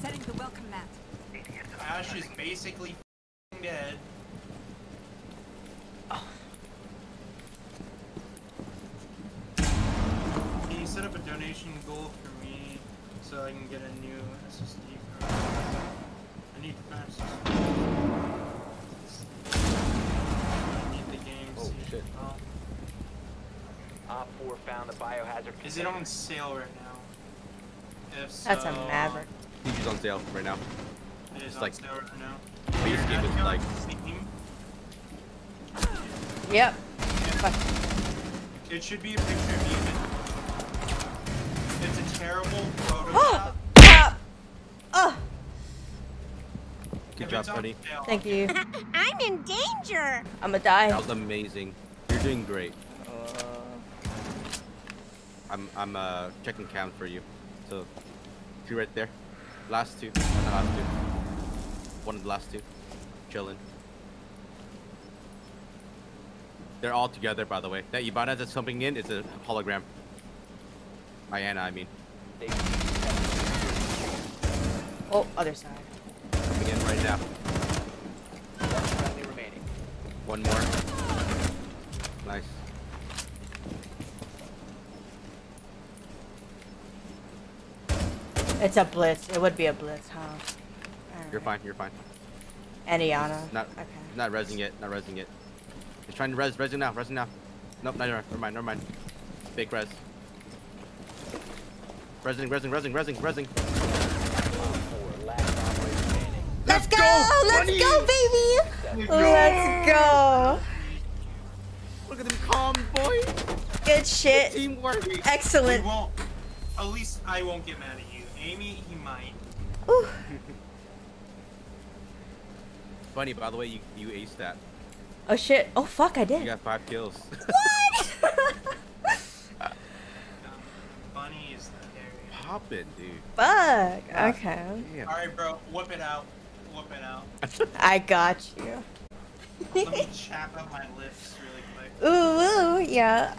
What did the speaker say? Setting the welcome mat. Ash is basically dead. Can you set up a donation goal for me so I can get a new SSD card? I need the I need the game. Oh shit. Oh. Op4 found the biohazard. Is it on sale right now? If so, that's a maverick. It's on sale right now. It is on like, sale right now. But your game is like Steam. Yep. Yeah. Fuck. It should be a picture of you. It's a terrible Photoshop. Good job, buddy. Thank you. I'm in danger. I'm gonna die. That was amazing. You're doing great. I'm checking cam for you. So, two right there. Last two. One of the last two. Chilling. They're all together, by the way. That Iana that's jumping in is a hologram. Iana, I mean. Oh, other side. Coming in right now. One more. Nice. It's a blitz. It would be a blitz, huh? Right. You're fine. You're fine. And Iana. Not, okay. Not resing it. Not resing it. He's trying to res. Resing now. Resing now. Nope. Not never mind. Never mind. Fake res. Resing. Resing. Resing. Resing. Resing. Let's go. Let's go, baby. Let's go. Look at them calm, boy. Good shit. Teamwork. Excellent. At least I won't get mad at you. Amy, he might. Ooh. Funny, by the way, you aced that. Oh shit! Oh fuck, I did. You got 5 kills. What? Funny is the poppin', dude. Fuck. Okay. Damn. All right, bro. Whip it out. Whip it out. I got you. Let me chap up my lips really quick. Ooh, yeah.